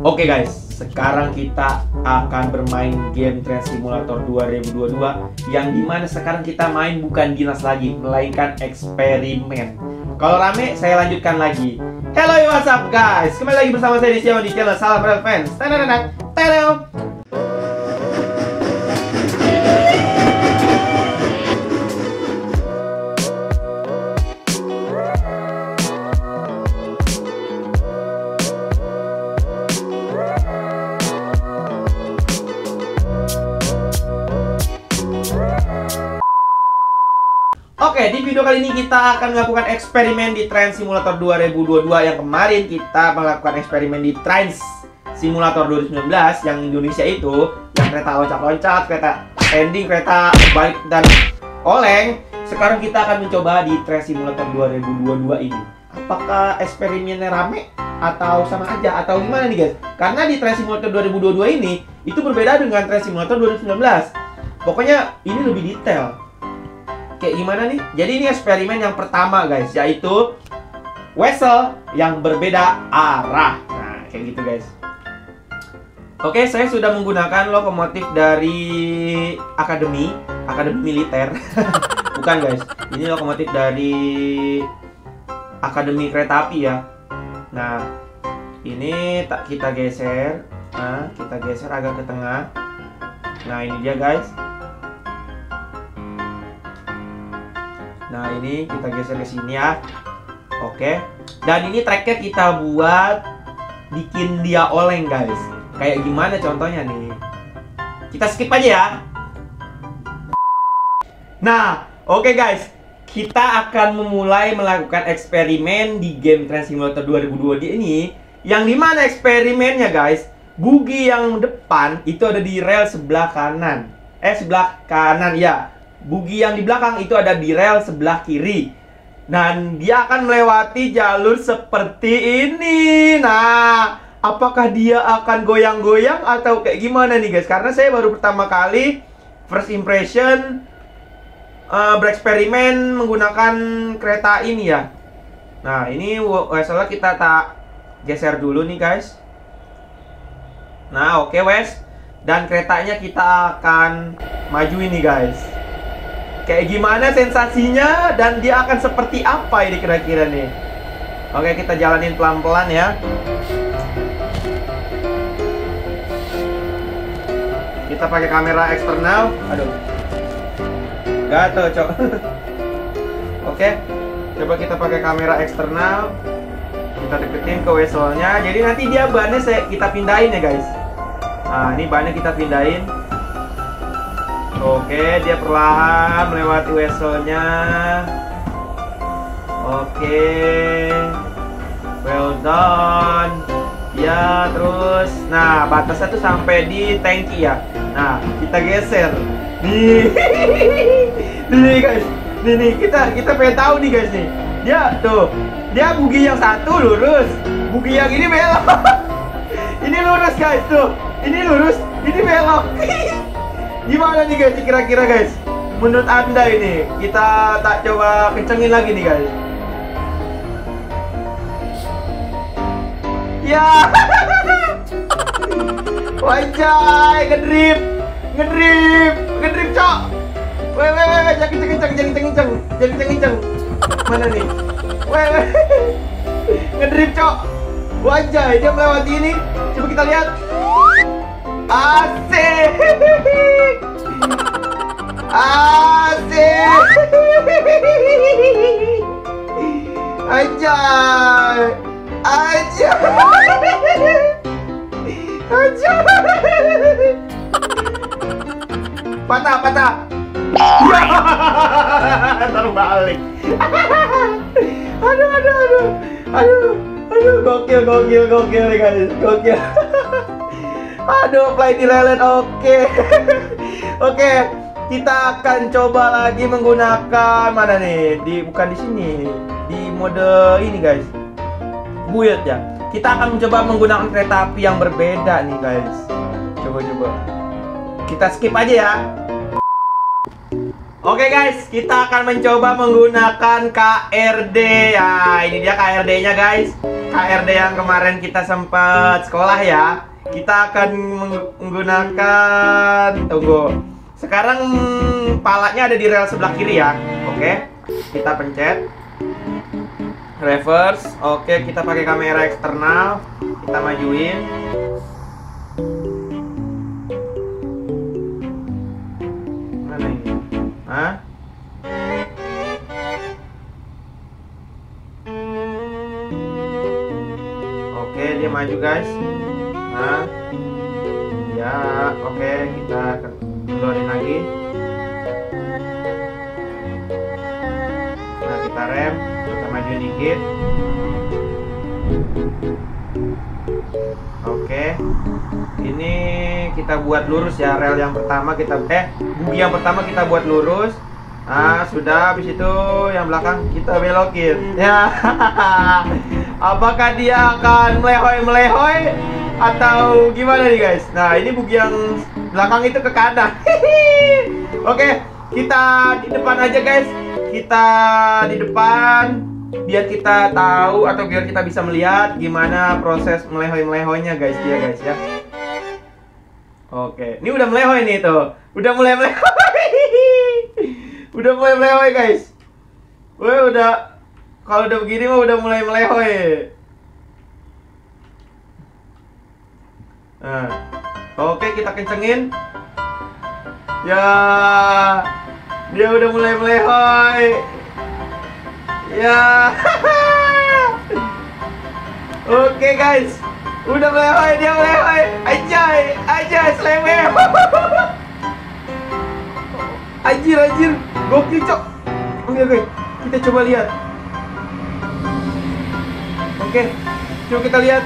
Oke guys, sekarang kita akan bermain game Train Simulator 2022 yang dimana sekarang kita main bukan dinas lagi, melainkan eksperimen. Kalau rame, saya lanjutkan lagi. Hello, what's up guys? Kembali lagi bersama saya di channel Salam Railfans. Tadadadad, tadam. Oke, di video kali ini kita akan melakukan eksperimen di Train Simulator 2022 yang kemarin kita melakukan eksperimen di Train Simulator 2019 yang Indonesia itu, yang kereta loncat-loncat, kereta ending, kereta balik dan oleng. Sekarang kita akan mencoba di Train Simulator 2022 ini. Apakah eksperimennya rame atau sama aja atau gimana nih guys? Karena di Train Simulator 2022 ini itu berbeda dengan Train Simulator 2019. Pokoknya ini lebih detail. Kayak gimana nih? Jadi ini eksperimen yang pertama guys, yaitu WESSEL yang berbeda arah. Nah, kayak gitu guys. Oke, saya sudah menggunakan lokomotif dari Akademi Militer. Bukan guys, ini lokomotif dari Akademi Kereta Api ya. Nah, ini kita geser. Nah, kita geser agak ke tengah. Nah, ini dia guys. Nah, ini kita geser ke sini ya. Oke. Dan ini tracknya kita buat bikin dia oleng, guys. Kayak gimana contohnya nih? Kita skip aja ya. Nah, oke guys. Kita akan memulai melakukan eksperimen di game Train Simulator 2022 ini. Yang dimana eksperimennya, guys? Bugi yang depan itu ada di rel sebelah kanan. Sebelah kanan ya. Bugi yang di belakang itu ada di rel sebelah kiri. Dan dia akan melewati jalur seperti ini. Nah, apakah dia akan goyang-goyang atau kayak gimana nih guys? Karena saya baru pertama kali first impression bereksperimen menggunakan kereta ini ya. Nah, ini WESSEL kita tak geser dulu nih guys. Nah, oke Wes. Dan keretanya kita akan majuin nih guys. Kayak gimana sensasinya dan dia akan seperti apa ini kira-kira nih. Oke, kita jalanin pelan-pelan ya. Kita pakai kamera eksternal. Aduh, gatel cok. Oke, coba kita pakai kamera eksternal. Kita deketin ke WESSEL-nya. Jadi nanti dia bannya kita pindahin ya guys. Nah, ini bannya kita pindahin. Oke, dia perlahan melewati WESSEL-nya. Oke, well done. Ya, terus. Nah, batasnya tuh sampai di tangki ya. Nah, kita geser. Nih, nih guys. Nih kita pengen tahu nih guys nih. Dia tuh, dia bugi yang satu lurus, bugi yang ini belok. Ini lurus guys tuh. Ini lurus, ini belok. Gimana nih guys, kira-kira guys, menurut anda ini? Kita tak coba kencengin lagi nih guys. Ya, wajay, ngedrip cok. Weh, kenceng. Mana nih? Weh, ngedrip cok. Wajay, dia melewati ini. Coba kita lihat. Asik. Ajay. Patah. Terbalik. Aduh. Gokil guys. Gokil. Aduh, play di lelet. Oke, kita akan coba lagi menggunakan mana nih? Bukan di sini, di mode ini guys, build ya. Kita akan mencoba menggunakan kereta api yang berbeda nih guys. Coba kita skip aja ya. Oke guys, kita akan mencoba menggunakan KRD ya. Ini dia KRD-nya guys. KRD yang kemarin kita sempat sekolah ya. Kita akan menggunakan, tunggu. Sekarang palanya ada di rel sebelah kiri ya. Oke, kita pencet reverse. Oke, kita pakai kamera eksternal. Kita majuin. Mana ini? Hah? Oke, dia maju guys. Nah, ya, oke, kita keluarin lagi. Nah, kita rem, kita maju dikit. Oke, ini kita buat lurus ya. Rel yang pertama kita bugi yang pertama kita buat lurus. Nah, sudah, habis itu yang belakang kita belokin. Ya, apakah dia akan melehoi-melehoi atau gimana nih guys? Nah, ini bugi yang belakang itu ke kanan. Oke, kita di depan aja guys. Kita di depan. Biar kita tahu atau biar kita bisa melihat gimana proses melehoi-melehoinya guys dia guys ya. Oke, ini udah melehoi nih tuh. Udah mulai melehoi. Udah mulai melehoi guys. Wah, udah kalau udah begini mah udah mulai melehoi. Nah, oke kita kencengin. Ya, dia udah mulai melehoi. Ya, oke guys, udah melehoi, dia melehoi, aja seleweh, anjir, gokil cok. Oke, kita coba lihat. Oke, coba kita lihat.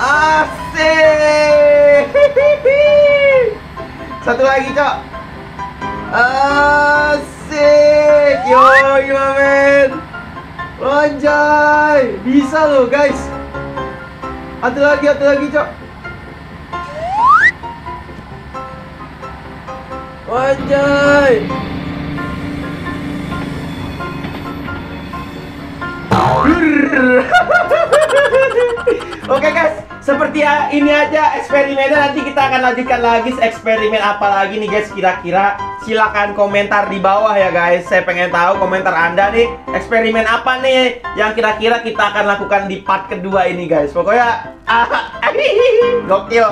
Asik, satu lagi cok. Asik, yo gila men, anjay, bisa loh guys. Satu lagi cok. Anjay, oke guys, seperti ini aja eksperimennya. Nanti kita akan lanjutkan lagi eksperimen apa lagi nih guys kira-kira. Silahkan komentar di bawah ya guys. Saya pengen tahu komentar Anda nih, eksperimen apa nih yang kira-kira kita akan lakukan di part kedua ini guys. Pokoknya gokil.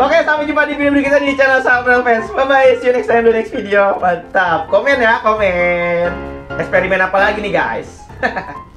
Oke, sampai jumpa di video berikutnya di channel Salam Railfans. Bye bye, see you next time, the next video. Mantap. Komen ya, komen eksperimen apa lagi nih guys.